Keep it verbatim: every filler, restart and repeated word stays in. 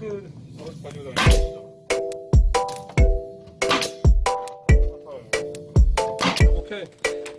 good. Okay.